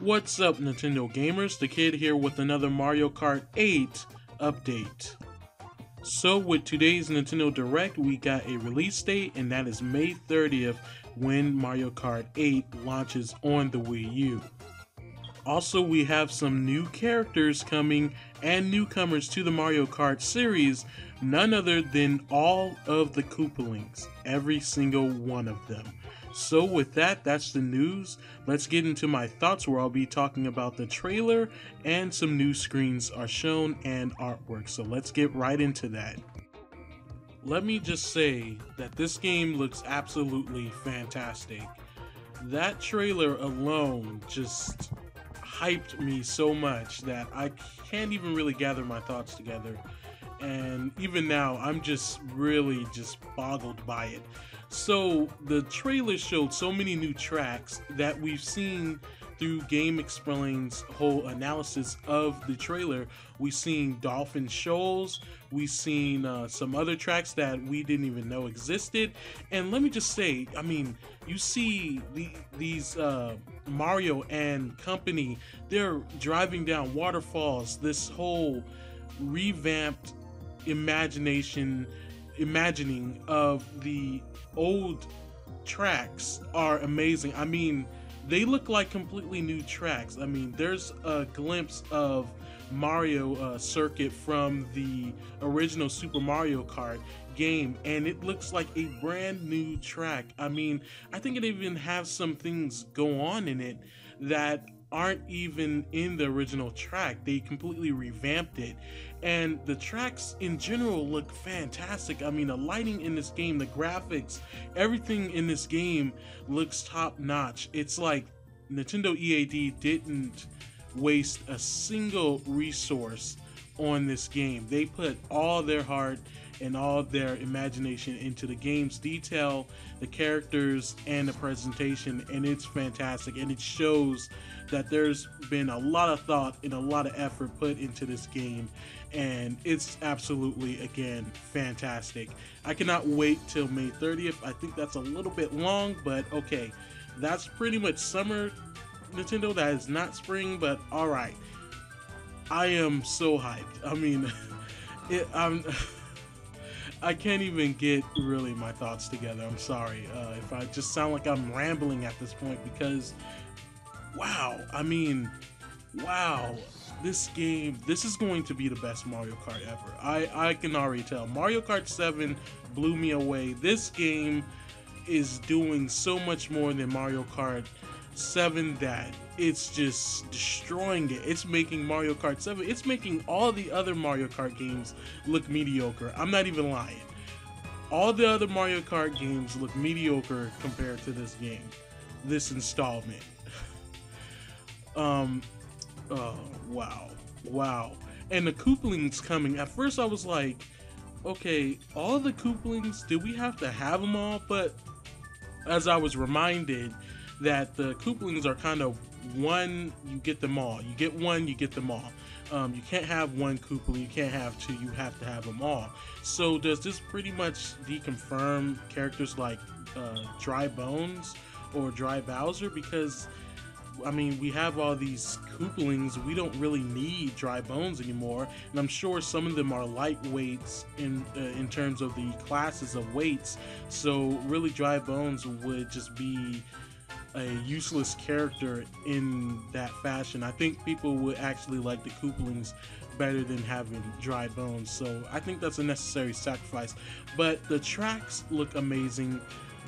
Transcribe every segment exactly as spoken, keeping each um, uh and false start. What's up, Nintendo gamers? The Kid here with another Mario Kart eight update. So with today's Nintendo Direct, we got a release date, and that is May thirtieth when Mario Kart eight launches on the Wii U. Also, we have some new characters coming and newcomers to the Mario Kart series, none other than all of the Koopalings, every single one of them. So with that, that's the news. Let's get into my thoughts, where I'll be talking about the trailer and some new screens are shown and artwork. So let's get right into that. Let me just say that this game looks absolutely fantastic. That trailer alone just hyped me so much that I can't even really gather my thoughts together. And even now, I'm just really just boggled by it. So the trailer showed so many new tracks that we've seen through Game Explain's whole analysis of the trailer. We've seen Dolphin Shoals, we've seen uh, some other tracks that we didn't even know existed. And let me just say, I mean, you see the, these uh, Mario and company, they're driving down waterfalls, this whole revamped imagination imagining of the old tracks are amazing. I mean, they look like completely new tracks. I mean, there's a glimpse of Mario uh, circuit from the original Super Mario Kart game, and it looks like a brand new track. I mean, I think it even has some things go on in it that aren't even in the original track. They completely revamped it, and the tracks in general look fantastic. I mean, the lighting in this game, the graphics, everything in this game looks top notch. It's like Nintendo E A D didn't waste a single resource on this game. They put all their heart and all their imagination into the game's detail, the characters, and the presentation, and it's fantastic. And it shows that there's been a lot of thought and a lot of effort put into this game, and it's absolutely, again, fantastic. I cannot wait till May thirtieth. I think that's a little bit long, but okay, that's pretty much summer Nintendo. That is not spring, but all right. I am so hyped. I mean, it, I'm... I can't even get really my thoughts together. I'm sorry uh, if I just sound like I'm rambling at this point, because wow, I mean, wow, this game, this is going to be the best Mario Kart ever. I, I can already tell. Mario Kart seven blew me away. This game is doing so much more than Mario Kart seven that it's just destroying it. It's making Mario Kart seven, it's making all the other Mario Kart games look mediocre. I'm not even lying. All the other Mario Kart games look mediocre compared to this game, this installment. um, oh, wow, wow. And the Koopalings coming, at first I was like, okay, all the Koopalings, do we have to have them all? But as I was reminded, that the Koopalings are kind of one, you get them all. You get one, you get them all. Um, you can't have one Koopaling, you can't have two, you have to have them all. So does this pretty much deconfirm characters like uh, Dry Bones or Dry Bowser? Because, I mean, we have all these Koopalings, we don't really need Dry Bones anymore. And I'm sure some of them are lightweights in uh, in terms of the classes of weights. So really, Dry Bones would just be a useless character in that fashion. I think people would actually like the Koopalings better than having Dry Bones, so I think that's a necessary sacrifice. But the tracks look amazing.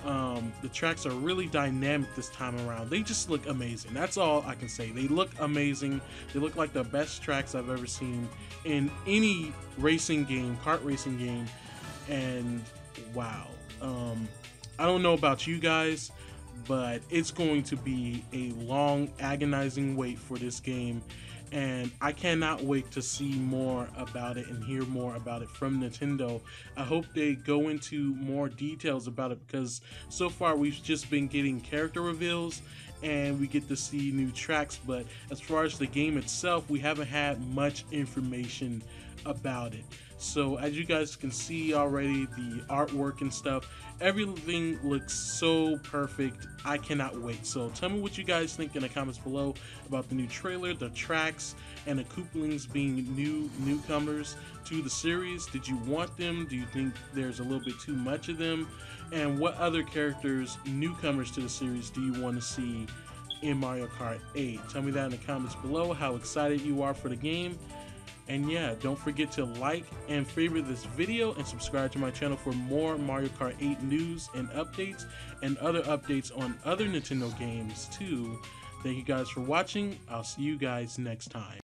Um, the tracks are really dynamic this time around. They just look amazing. That's all I can say. They look amazing. They look like the best tracks I've ever seen in any racing game, kart racing game, and wow. Um, I don't know about you guys, but it's going to be a long, agonizing wait for this game, and I cannot wait to see more about it and hear more about it from Nintendo. I hope they go into more details about it, because so far we've just been getting character reveals and we get to see new tracks, but as far as the game itself, we haven't had much information about it. So as you guys can see already, the artwork and stuff, everything looks so perfect. I cannot wait. So tell me what you guys think in the comments below about the new trailer, the tracks, and the Koopalings being new newcomers to the series. Did you want them? Do you think there's a little bit too much of them? And what other characters, newcomers to the series, do you want to see in Mario Kart eight? Tell me that in the comments below, how excited you are for the game. And yeah, don't forget to like and favorite this video and subscribe to my channel for more Mario Kart eight news and updates and other updates on other Nintendo games too. Thank you guys for watching. I'll see you guys next time.